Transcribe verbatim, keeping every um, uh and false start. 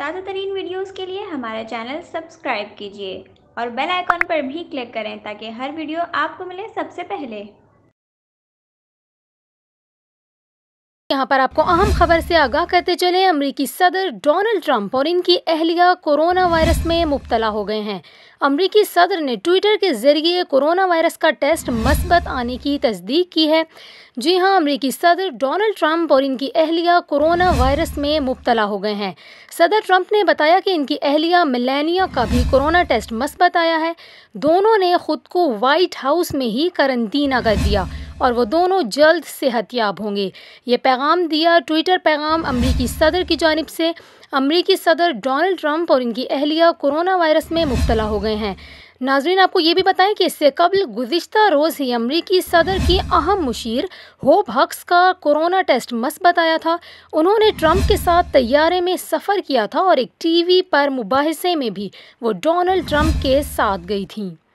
ताज़ा तरीन वीडियोज़ के लिए हमारा चैनल सब्सक्राइब कीजिए और बेल आइकॉन पर भी क्लिक करें ताकि हर वीडियो आपको मिले सबसे पहले। यहाँ पर आपको अहम खबर से आगाह करते चले, अमरीकी सदर डोनाल्ड ट्रंप और इनकी अहलिया कोरोना वायरस में मुब्तला हो गए हैं। अमरीकी सदर ने ट्विटर के ज़रिए कोरोना वायरस का टेस्ट मस्बत आने की तस्दीक की है। जी हाँ, अमरीकी सदर डोनाल्ड ट्रंप और इनकी अहलिया कोरोना वायरस में मुब्तला हो गए हैं। सदर ट्रंप ने बताया कि इनकी अहलिया मेलानिया का भी कोरोना टेस्ट मस्बत आया है। दोनों ने ख़ुद को वाइट हाउस में ही करंतना कर दिया और वो दोनों जल्द सेहतयाब होंगे। ये पैगाम दिया ट्विटर पैगाम अमरीकी सदर की जानिब से। अमरीकी सदर डोनाल्ड ट्रंप और इनकी अहलिया कोरोना वायरस में मुब्तला हो गए हैं। नाजरीन, आपको ये भी बताएं कि इससे कबल गुज़िश्ता रोज़ ही अमरीकी सदर की अहम मुशीर होप हिक्स का कोरोना टेस्ट मस्बत आया था। उन्होंने ट्रंप के साथ तैयारे में सफ़र किया था और एक टी वी पर मुबाहिसे में भी वो डोनाल्ड ट्रंप के साथ गई थीं।